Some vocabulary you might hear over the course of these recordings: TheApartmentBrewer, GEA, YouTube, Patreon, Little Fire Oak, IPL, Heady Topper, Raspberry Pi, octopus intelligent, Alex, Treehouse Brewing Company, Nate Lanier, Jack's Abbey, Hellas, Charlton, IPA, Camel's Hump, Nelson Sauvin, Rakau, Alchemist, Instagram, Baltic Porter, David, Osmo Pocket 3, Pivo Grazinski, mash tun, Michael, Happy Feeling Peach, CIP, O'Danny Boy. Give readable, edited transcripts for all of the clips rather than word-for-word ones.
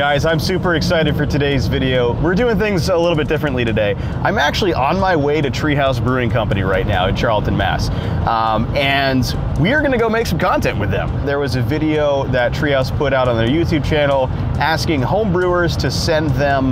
Guys, I'm super excited for today's video. We're doing things a little bit differently today. I'm actually on my way to Treehouse Brewing Company right now in Charlton, Mass. And we are gonna go make some content with them. There was a video that Treehouse put out on their YouTube channel asking home brewers to send them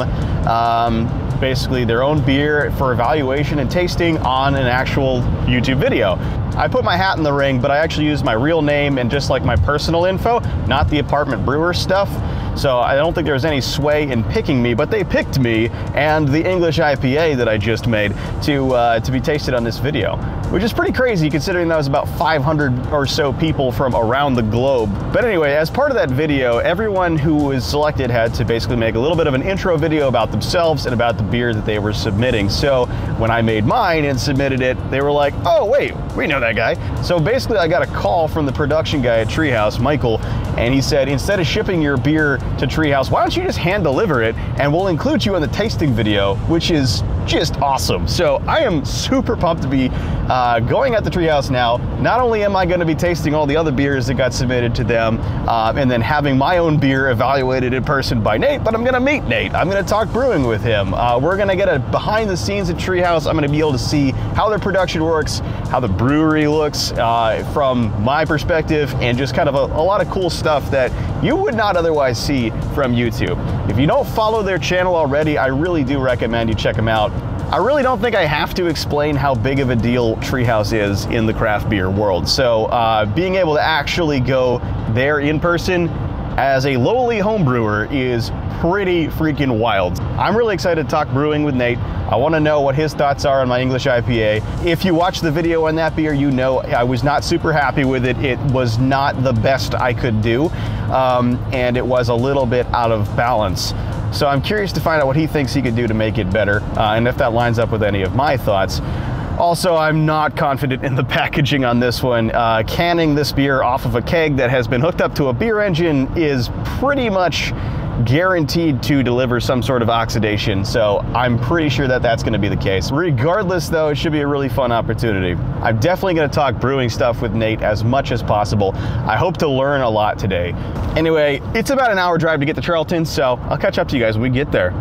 basically their own beer for evaluation and tasting on an actual YouTube video. I put my hat in the ring, but I actually used my real name and just like my personal info, not the apartment brewer stuff. So I don't think there was any sway in picking me, but they picked me and the English IPA that I just made to be tasted on this video, which is pretty crazy considering that was about 500 or so people from around the globe. But anyway, as part of that video, everyone who was selected had to basically make a little bit of an intro video about themselves and about the beer that they were submitting. So when I made mine and submitted it, they were like, oh wait, we know that guy. So basically I got a call from the production guy at Treehouse, Michael, and he said, instead of shipping your beer to Treehouse, why don't you just hand deliver it and we'll include you in the tasting video, which is just awesome. So I am super pumped to be going at the Treehouse now. Not only am I going to be tasting all the other beers that got submitted to them and then having my own beer evaluated in person by Nate, but I'm going to meet Nate. I'm going to talk brewing with him. We're going to get a behind the scenes at Treehouse. I'm going to be able to see how their production works, how the brewery looks from my perspective, and just kind of a lot of cool stuff that you would not otherwise see from YouTube. If you don't follow their channel already, I really do recommend you check them out. I really don't think I have to explain how big of a deal Treehouse is in the craft beer world. So being able to actually go there in person as a lowly home brewer is pretty freaking wild. I'm really excited to talk brewing with Nate. I want to know what his thoughts are on my English IPA. If you watched the video on that beer, you know I was not super happy with it. It was not the best I could do, and it was a little bit out of balance. So I'm curious to find out what he thinks he could do to make it better, and if that lines up with any of my thoughts. Also, I'm not confident in the packaging on this one. Canning this beer off of a keg that has been hooked up to a beer engine is pretty much guaranteed to deliver some sort of oxidation, so I'm pretty sure that that's going to be the case. Regardless, though, it should be a really fun opportunity. I'm definitely going to talk brewing stuff with Nate as much as possible. I hope to learn a lot today. Anyway, it's about an hour drive to get to Charlton, so I'll catch up to you guys when we get there.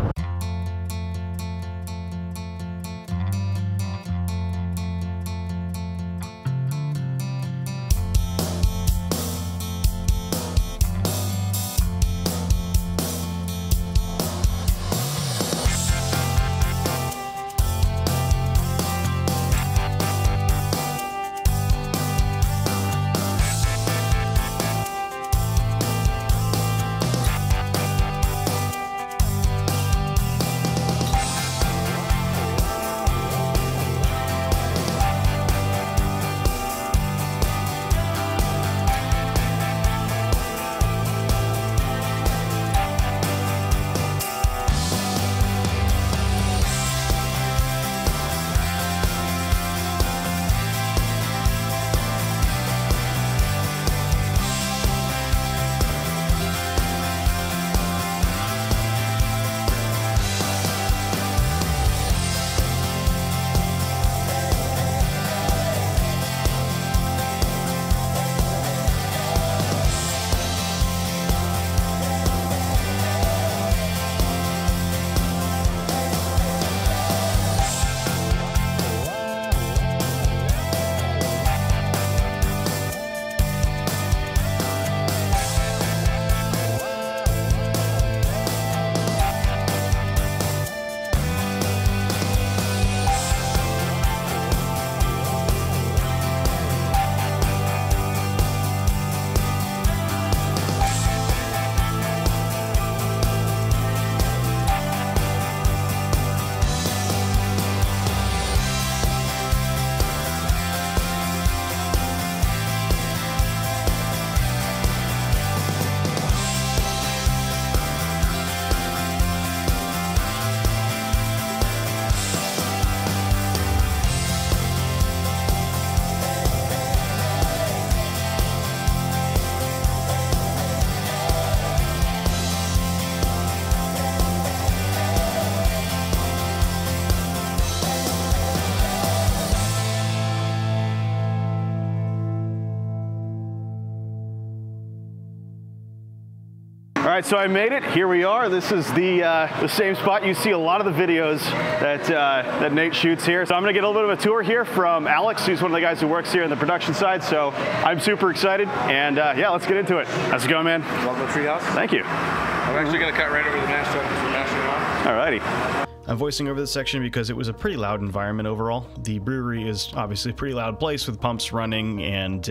right, so I made it. Here we are. This is the same spot you see a lot of the videos that that Nate shoots here. So I'm going to get a little bit of a tour here from Alex, who's one of the guys who works here on the production side. So I'm super excited, and yeah, let's get into it. How's it going, man? Welcome to Treehouse. Thank you. I'm actually going to cut right over the mash tun because we're mashing it on. All righty. I'm voicing over this section because it was a pretty loud environment overall. The brewery is obviously a pretty loud place with pumps running and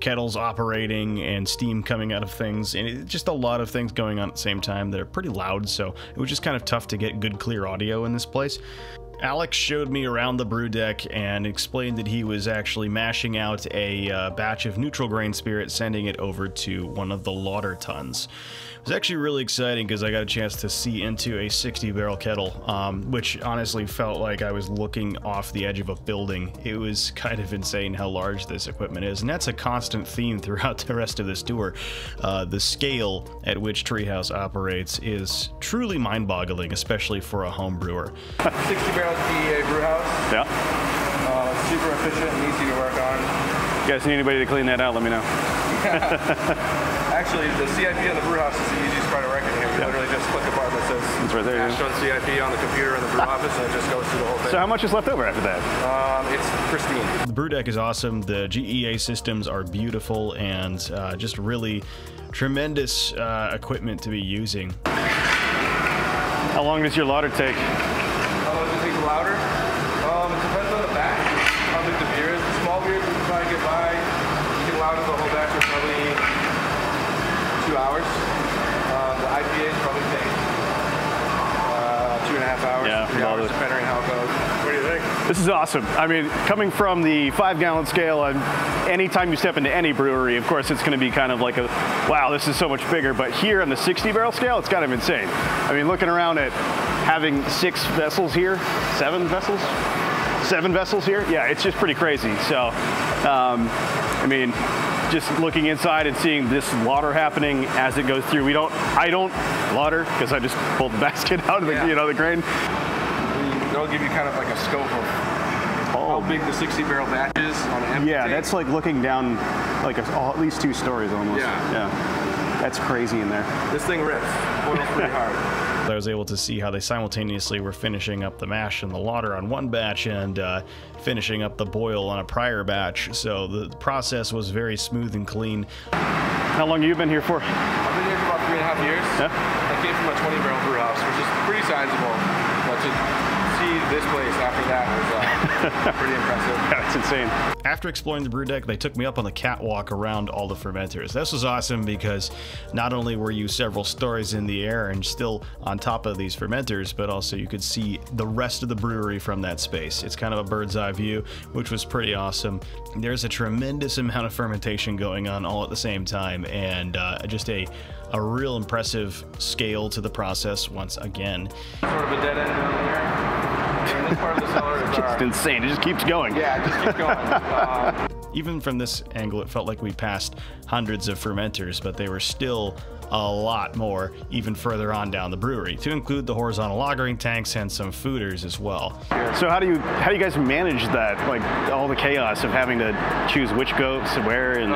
kettles operating and steam coming out of things, and just a lot of things going on at the same time that are pretty loud, so it was just kind of tough to get good clear audio in this place. Alex showed me around the brew deck and explained that he was actually mashing out a batch of neutral grain spirit, sending it over to one of the lauder tons. It was actually really exciting because I got a chance to see into a 60 barrel kettle, which honestly felt like I was looking off the edge of a building. It was kind of insane how large this equipment is, and that's a constant theme throughout the rest of this tour. The scale at which Treehouse operates is truly mind-boggling, especially for a home brewer. 60 barrels GEA brew house. Yeah. Super efficient and easy to work on. You guys need anybody to clean that out, let me know. Actually, the CIP on the brew house is the easiest part of reckoning. We literally just click a button that says mash tun CIP on the computer in the brew office, and it just goes through the whole thing. So how much is left over after that? It's pristine. The brew deck is awesome. The GEA systems are beautiful and just really tremendous equipment to be using. How long does your lauder take? How long does it take the lauder? It depends on the batch, how big the beer is. Small beers we can probably get by. You can lauder the whole batch with probably 2 hours. The IPAs probably take 2.5 hours, yeah, 3 hours, depending on how it goes. What do you think? This is awesome. I mean, coming from the 5 gallon scale, and anytime you step into any brewery, of course, it's going to be kind of like a, wow, this is so much bigger. But here on the 60 barrel scale, it's kind of insane. I mean, looking around at having 6 vessels here, 7 vessels? 7 vessels here? Yeah, it's just pretty crazy. So, I mean, just looking inside and seeing this lauder happening as it goes through. I don't lauder because I just pulled the basket out of the, you know, the grain. They'll give you kind of like a scope of how big the 60 barrel batch is on an empty tank. That's like looking down like at least 2 stories almost. Yeah. That's crazy in there. This thing rips. Boils pretty hard. I was able to see how they simultaneously were finishing up the mash and the lauder on one batch and finishing up the boil on a prior batch, so the process was very smooth and clean. How long have you been here for? I've been here for about 3.5 years. Yeah. I came from a 20 barrel brew house, which is pretty sizable, but to see this place after that was pretty impressive. Yeah, it's insane. After exploring the brew deck, they took me up on the catwalk around all the fermenters. This was awesome because not only were you several stories in the air and still on top of these fermenters, but also you could see the rest of the brewery from that space. It's kind of a bird's eye view, which was pretty awesome. There's a tremendous amount of fermentation going on all at the same time, and just a real impressive scale to the process once again. Sort of a dead end down here. And this part of the cellar is just insane. It just keeps going. Yeah, it just keeps going. Even from this angle, it felt like we passed hundreds of fermenters, but they were still a lot more even further on down the brewery, to include the horizontal lagering tanks and some fooders as well. So how do you guys manage that, like all the chaos of having to choose which goats and where? And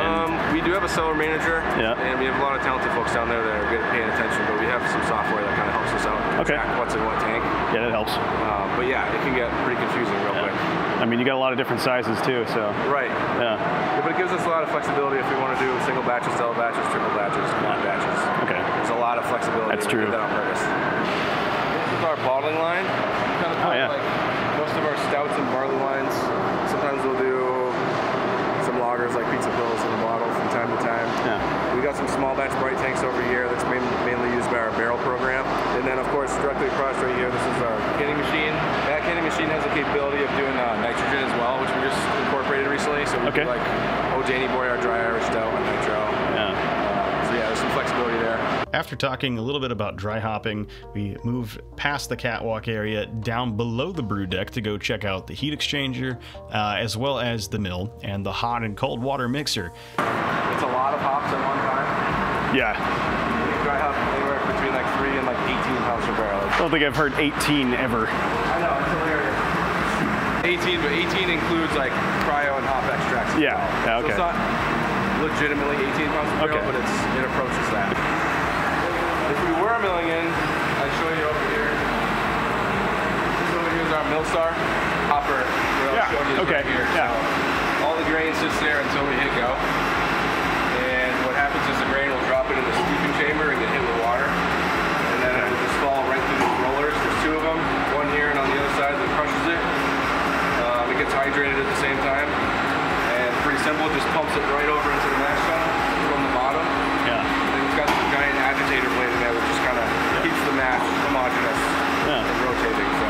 we do have a cellar manager, and we have a lot of talented folks down there that are good at paying attention, but we have some software that kind of helps us out. Okay. Track what's in what tank. Yeah, that helps. But yeah, it can get pretty confusing real quick. I mean, you got a lot of different sizes too, so. Right. Yeah. But it gives us a lot of flexibility if we want to do single batches, double batches, triple batches, quad batches. Okay. There's a lot of flexibility. That's true. We do that on purpose. This is our bottling line. Kind of like most of our stouts and barley wines. Sometimes we'll do some lagers like pizza pills in the bottle from time to time. Yeah. We got some small batch bright tanks over here that's mainly used by our barrel program. And then of course, directly across right here, this is our canning machine. That canning machine has the capability of doing nitrogen as well, which we just incorporated recently. So we do like O'Danny Boy, our dry Irish stout and nitro. Yeah. So yeah, there's some flexibility there. After talking a little bit about dry hopping, we moved past the catwalk area down below the brew deck to go check out the heat exchanger, as well as the mill and the hot and cold water mixer. It's a lot of hops at one time. Yeah. Dry hop anywhere between like 3 and like 18 pounds per barrel. I don't think I've heard 18 ever. I know, it's hilarious. 18, but 18 includes like cryo and hop extracts. Yeah, well. So it's not legitimately 18 pounds per barrel, but it approaches that. This if we were milling in, I'd show you over here. This over here is our mill star hopper. Yeah. Okay. Right here. Yeah. So all the grain sits there until we hit go. And what happens is the grain will drop into the steeping chamber and get hit with water. And then it will just fall right through these rollers. There's two of them, one here and on the other side that crushes it. It gets hydrated at the same time. And pretty simple, it just pumps it right over into the mash tunnel from the bottom. Yeah. And then it's got this giant agitator blade in there that just kind of keeps the mash homogenous and rotating. So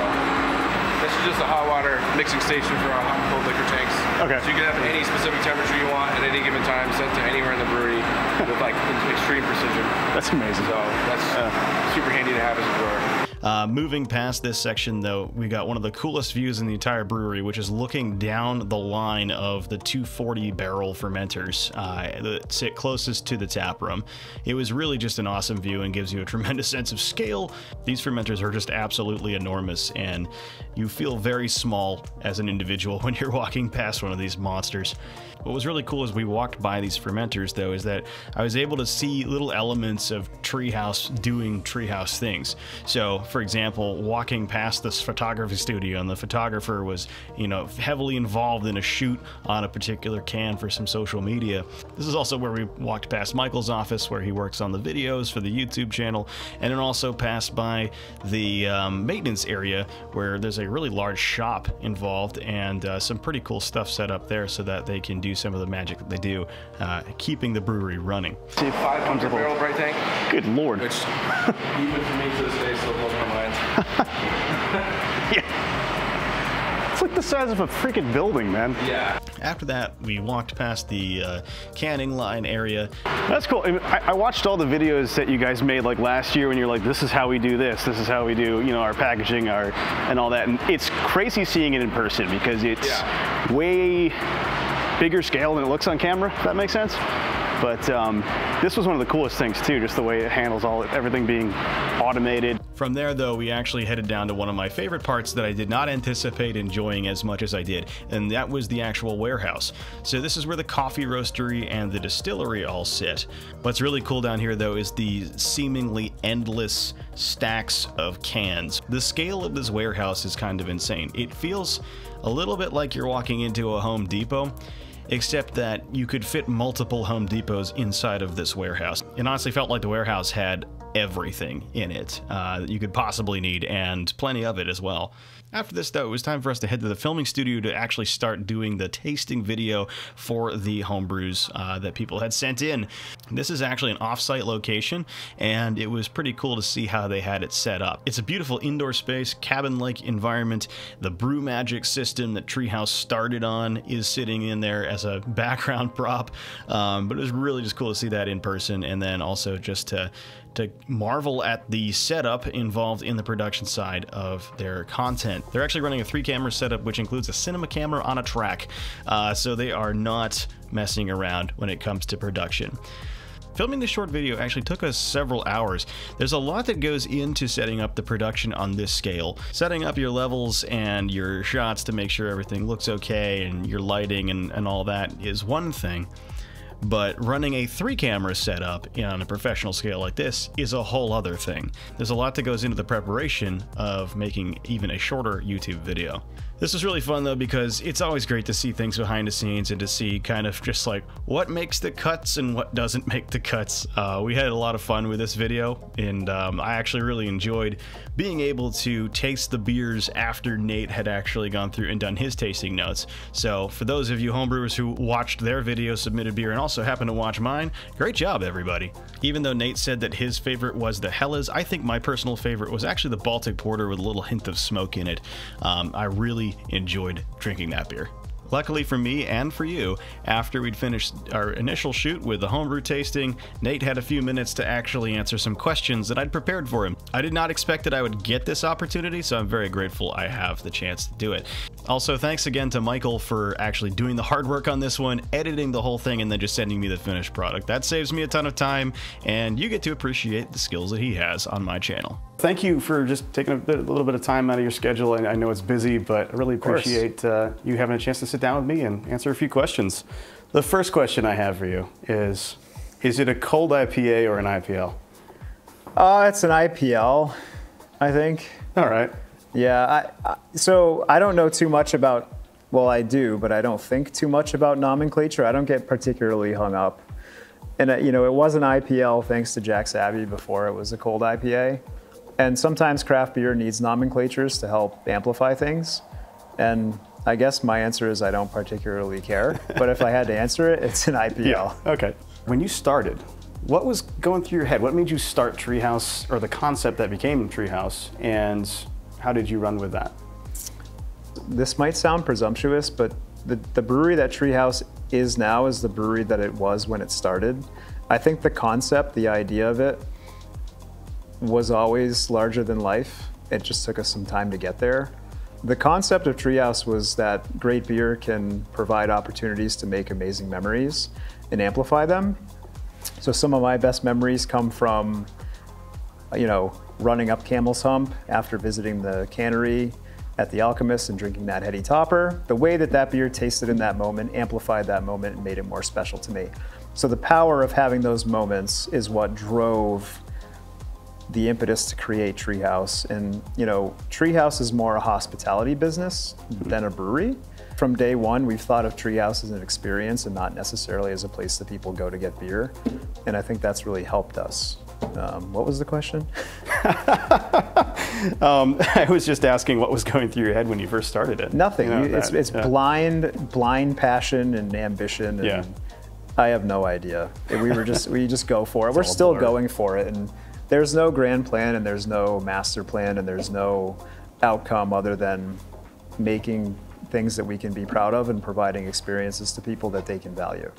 this is just a hot water mixing station for our hot and cold liquor tanks. Okay. So you can have any specific temperature you want at any given time, sent to anywhere in the brewery with like extreme precision. That's amazing. So that's super handy to have as a brewer. Moving past this section though, we got one of the coolest views in the entire brewery, which is looking down the line of the 240 barrel fermenters that sit closest to the tap room. It was really just an awesome view and gives you a tremendous sense of scale. These fermenters are just absolutely enormous, and you feel very small as an individual when you're walking past one of these monsters. What was really cool as we walked by these fermenters though is that I was able to see little elements of Treehouse doing Treehouse things. So for example, walking past this photography studio, and the photographer was, you know, heavily involved in a shoot on a particular can for some social media. This is also where we walked past Michael's office, where he works on the videos for the YouTube channel, and then also passed by the maintenance area, where there's a really large shop involved and some pretty cool stuff set up there so that they can do some of the magic that they do, keeping the brewery running. 500 barrel bright tank. Good lord. Which, even for me to this day, still blows my mind. Yeah. It's like the size of a freaking building, man. Yeah. After that, we walked past the canning line area. That's cool. I watched all the videos that you guys made like last year when you're like, this is how we do this. This is how we do, you know, our packaging, our and all that. And it's crazy seeing it in person because it's way bigger scale than it looks on camera, if that makes sense. But this was one of the coolest things too, just the way it handles everything being automated. From there though, we actually headed down to one of my favorite parts that I did not anticipate enjoying as much as I did, and that was the actual warehouse. So this is where the coffee roastery and the distillery all sit. What's really cool down here though is the seemingly endless stacks of cans. The scale of this warehouse is kind of insane. It feels a little bit like you're walking into a Home Depot, except that you could fit multiple Home Depots inside of this warehouse. It honestly felt like the warehouse had everything in it that you could possibly need, and plenty of it as well. After this though, it was time for us to head to the filming studio to actually start doing the tasting video for the homebrews that people had sent in. This is actually an off-site location, and it was pretty cool to see how they had it set up. It's a beautiful indoor space, cabin-like environment. The brew magic system that Treehouse started on is sitting in there as a background prop, but it was really just cool to see that in person, and then also just to marvel at the setup involved in the production side of their content. They're actually running a 3-camera setup, which includes a cinema camera on a track, so they are not messing around when it comes to production. Filming this short video actually took us several hours. There's a lot that goes into setting up the production on this scale. Setting up your levels and your shots to make sure everything looks okay, and your lighting and all that is one thing. But running a 3-camera setup on a professional scale like this is a whole other thing. There's a lot that goes into the preparation of making even a shorter YouTube video. This was really fun though, because it's always great to see things behind the scenes and to see kind of just like what makes the cuts and what doesn't make the cuts. We had a lot of fun with this video, and I actually really enjoyed being able to taste the beers after Nate had actually gone through and done his tasting notes. So for those of you homebrewers who watched their video, submitted beer, and also happened to watch mine, great job everybody. Even though Nate said that his favorite was the Hellas, I think my personal favorite was actually the Baltic Porter with a little hint of smoke in it. I really enjoyed drinking that beer. Luckily for me and for you, after we'd finished our initial shoot with the homebrew tasting, Nate had a few minutes to actually answer some questions that I'd prepared for him. I did not expect that I would get this opportunity, so I'm very grateful I have the chance to do it. Also, thanks again to Michael for actually doing the hard work on this one, editing the whole thing, and then just sending me the finished product. That saves me a ton of time, and you get to appreciate the skills that he has on my channel. Thank you for just taking a little bit of time out of your schedule. I know it's busy, but I really appreciate you having a chance to sit down with me and answer a few questions. The first question I have for you is it a cold IPA or an IPL? It's an IPL, I think. All right. Yeah, so I don't know too much about, well, I do, but I don't think too much about nomenclature. I don't get particularly hung up. And, you know, it was an IPL thanks to Jack's Abbey before it was a cold IPA. And sometimes craft beer needs nomenclatures to help amplify things. And I guess my answer is I don't particularly care. But if I had to answer it, it's an IPL. Yeah, okay. When you started, what was going through your head? What made you start Treehouse, or the concept that became Treehouse? And how did you run with that? This might sound presumptuous, but the brewery that Treehouse is now is the brewery that it was when it started. I think the concept, the idea of it, was always larger than life. It just took us some time to get there. The concept of Treehouse was that great beer can provide opportunities to make amazing memories and amplify them. So some of my best memories come from, you know, running up Camel's Hump after visiting the cannery at the Alchemist and drinking that Heady Topper. The way that that beer tasted in that moment amplified that moment and made it more special to me. So the power of having those moments is what drove the impetus to create Treehouse. And, you know, Treehouse is more a hospitality business than a brewery. From day one, we've thought of Treehouse as an experience and not necessarily as a place that people go to get beer. And I think that's really helped us. What was the question? I was just asking what was going through your head when you first started it. Nothing. You know, it's blind passion and ambition. And yeah. I have no idea. We just go for it. We're still going for it, and there's no grand plan, and there's no master plan, and there's no outcome other than making things that we can be proud of and providing experiences to people that they can value.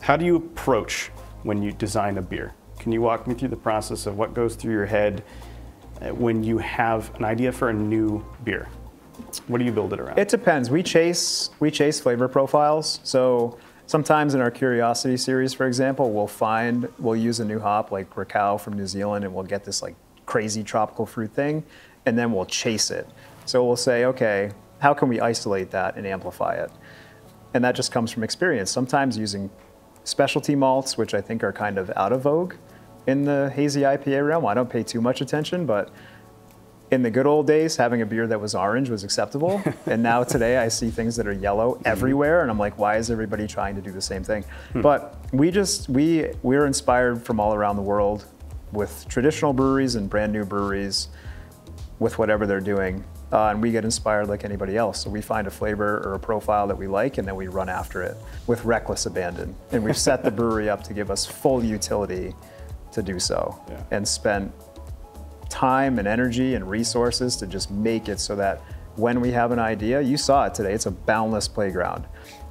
How do you approach when you design a beer? Can you walk me through the process of what goes through your head when you have an idea for a new beer? What do you build it around? It depends. We chase flavor profiles. So sometimes in our Curiosity series, for example, we'll use a new hop like Rakau from New Zealand, and we'll get this like crazy tropical fruit thing, and then we'll chase it. So we'll say, okay, how can we isolate that and amplify it? And that just comes from experience. Sometimes using specialty malts, which I think are kind of out of vogue in the hazy IPA realm. I don't pay too much attention, but in the good old days, having a beer that was orange was acceptable. And now today I see things that are yellow everywhere, and I'm like, why is everybody trying to do the same thing? But we're inspired from all around the world with traditional breweries and brand new breweries with whatever they're doing. And we get inspired like anybody else. So we find a flavor or a profile that we like, and then we run after it with reckless abandon. And we've set the brewery up to give us full utility to do so, yeah, and spent time and energy and resources to just make it so that when we have an idea, you saw it today, it's a boundless playground.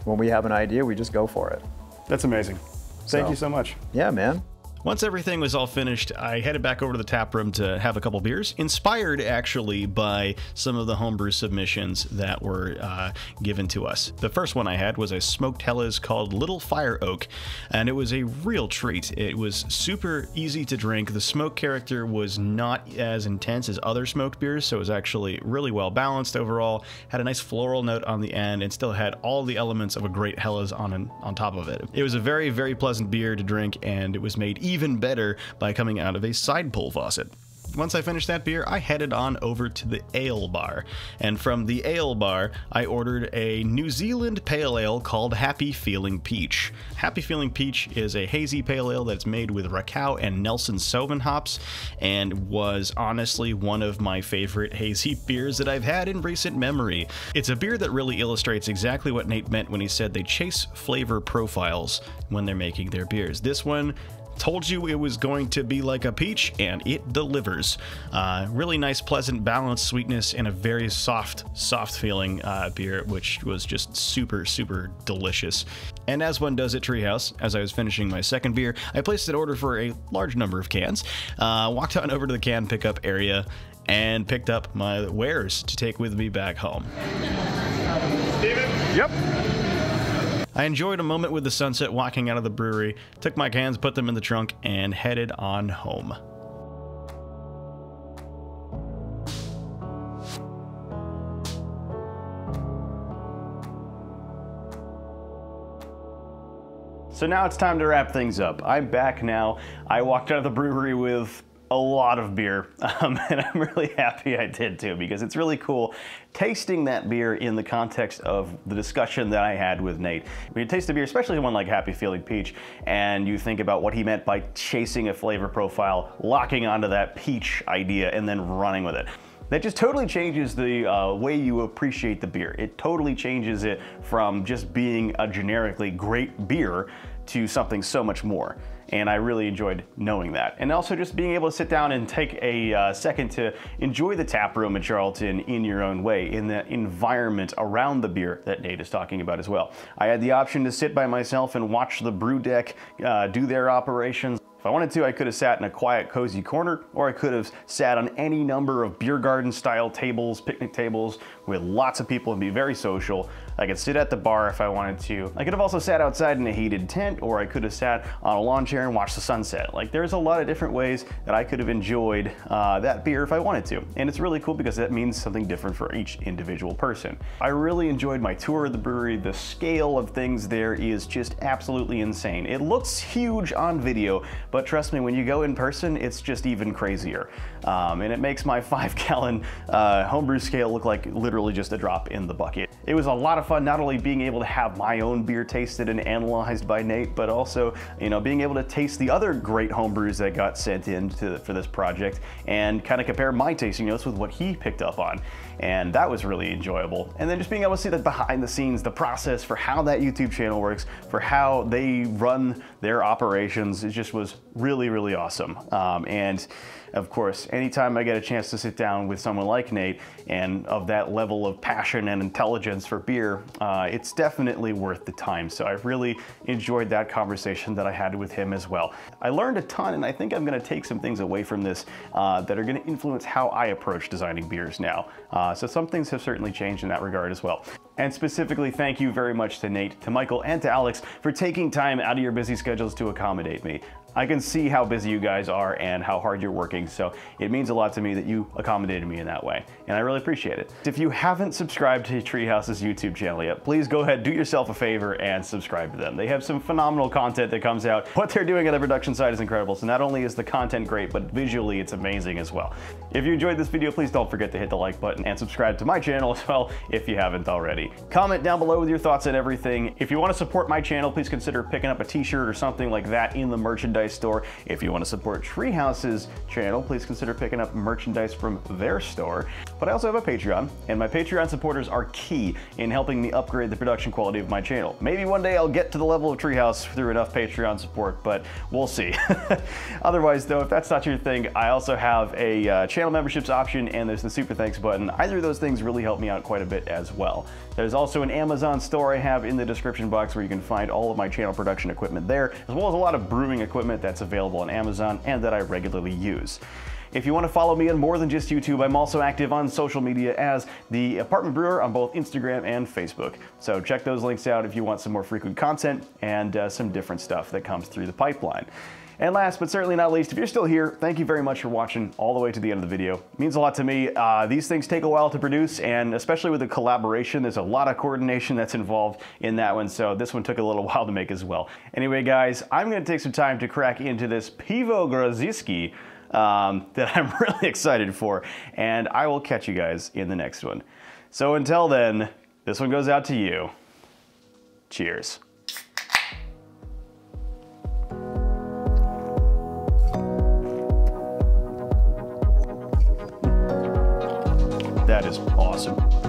When we have an idea, we just go for it. That's amazing. Thank you so much. Yeah, man. Once everything was all finished, I headed back over to the tap room to have a couple beers, inspired actually by some of the homebrew submissions that were given to us. The first one I had was a smoked Hellas called Little Fire Oak, and it was a real treat. It was super easy to drink. The smoke character was not as intense as other smoked beers, so it was actually really well balanced overall, had a nice floral note on the end, and still had all the elements of a great Hellas on top of it. It was a very, very pleasant beer to drink, and it was made even better by coming out of a side pull faucet. Once I finished that beer, I headed on over to the ale bar, and from the ale bar, I ordered a New Zealand pale ale called Happy Feeling Peach. Happy Feeling Peach is a hazy pale ale that's made with Rakau and Nelson Sauvin hops, and was honestly one of my favorite hazy beers that I've had in recent memory. It's a beer that really illustrates exactly what Nate meant when he said they chase flavor profiles when they're making their beers. This one told you it was going to be like a peach, and it delivers. Really nice, pleasant, balanced sweetness, and a very soft feeling beer, which was just super, super delicious. And as one does at Treehouse, as I was finishing my second beer, I placed an order for a large number of cans, walked on over to the can pickup area, and picked up my wares to take with me back home. David? Yep. I enjoyed a moment with the sunset walking out of the brewery, took my cans, put them in the trunk, and headed on home. So now it's time to wrap things up. I'm back now. I walked out of the brewery with a lot of beer, and I'm really happy I did too, because it's really cool tasting that beer in the context of the discussion that I had with Nate. When you taste a beer, especially one like Happy Feeling Peach, and you think about what he meant by chasing a flavor profile, locking onto that peach idea, and then running with it. That just totally changes the way you appreciate the beer. It totally changes it from just being a generically great beer to something so much more. And I really enjoyed knowing that. And also just being able to sit down and take a second to enjoy the tap room at Charlton in your own way, in the environment around the beer that Nate is talking about as well. I had the option to sit by myself and watch the brew deck do their operations. If I wanted to, I could have sat in a quiet, cozy corner, or I could have sat on any number of beer garden style tables, picnic tables with lots of people and be very social. I could sit at the bar if I wanted to. I could have also sat outside in a heated tent, or I could have sat on a lawn chair and watched the sunset. Like, there's a lot of different ways that I could have enjoyed that beer if I wanted to. And it's really cool because that means something different for each individual person. I really enjoyed my tour of the brewery. The scale of things there is just absolutely insane. It looks huge on video, but trust me, when you go in person, it's just even crazier. And it makes my 5-gallon homebrew scale look like literally just a drop in the bucket. It was a lot of fun, not only being able to have my own beer tasted and analyzed by Nate, but also, you know, being able to taste the other great homebrews that got sent in for this project and kind of compare my tasting notes with what he picked up on. And that was really enjoyable. And then just being able to see that behind the scenes, the process for how that YouTube channel works, for how they run their operations, it just was really, really awesome. And of course, anytime I get a chance to sit down with someone like Nate and of that level of passion and intelligence for beer, it's definitely worth the time. So I really enjoyed that conversation that I had with him as well. I learned a ton, and I think I'm gonna take some things away from this that are gonna influence how I approach designing beers now. So some things have certainly changed in that regard as well. And specifically, thank you very much to Nate, to Michael, and to Alex for taking time out of your busy schedules to accommodate me. I can see how busy you guys are and how hard you're working, so it means a lot to me that you accommodated me in that way, and I really appreciate it. If you haven't subscribed to Treehouse's YouTube channel yet, please go ahead, do yourself a favor, and subscribe to them. They have some phenomenal content that comes out. What they're doing on the production side is incredible, so not only is the content great, but visually it's amazing as well. If you enjoyed this video, please don't forget to hit the like button and subscribe to my channel as well if you haven't already. Comment down below with your thoughts on everything. If you want to support my channel, please consider picking up a t-shirt or something like that in the merchandise store. If you want to support Treehouse's channel, please consider picking up merchandise from their store. But I also have a Patreon, and my Patreon supporters are key in helping me upgrade the production quality of my channel. Maybe one day I'll get to the level of Treehouse through enough Patreon support, but we'll see. Otherwise though, if that's not your thing, I also have a channel memberships option, and there's the super thanks button. Either of those things really help me out quite a bit as well. There's also an Amazon store I have in the description box where you can find all of my channel production equipment there, as well as a lot of brewing equipment that's available on Amazon and that I regularly use. If you want to follow me on more than just YouTube, I'm also active on social media as The Apartment Brewer on both Instagram and Facebook. So check those links out if you want some more frequent content and some different stuff that comes through the pipeline. And last but certainly not least, if you're still here, thank you very much for watching all the way to the end of the video. It means a lot to me. These things take a while to produce, and especially with the collaboration, there's a lot of coordination that's involved in that one, so this one took a little while to make as well. Anyway guys, I'm gonna take some time to crack into this Pivo Grazinski that I'm really excited for, and I will catch you guys in the next one. So until then, this one goes out to you. Cheers. That is awesome.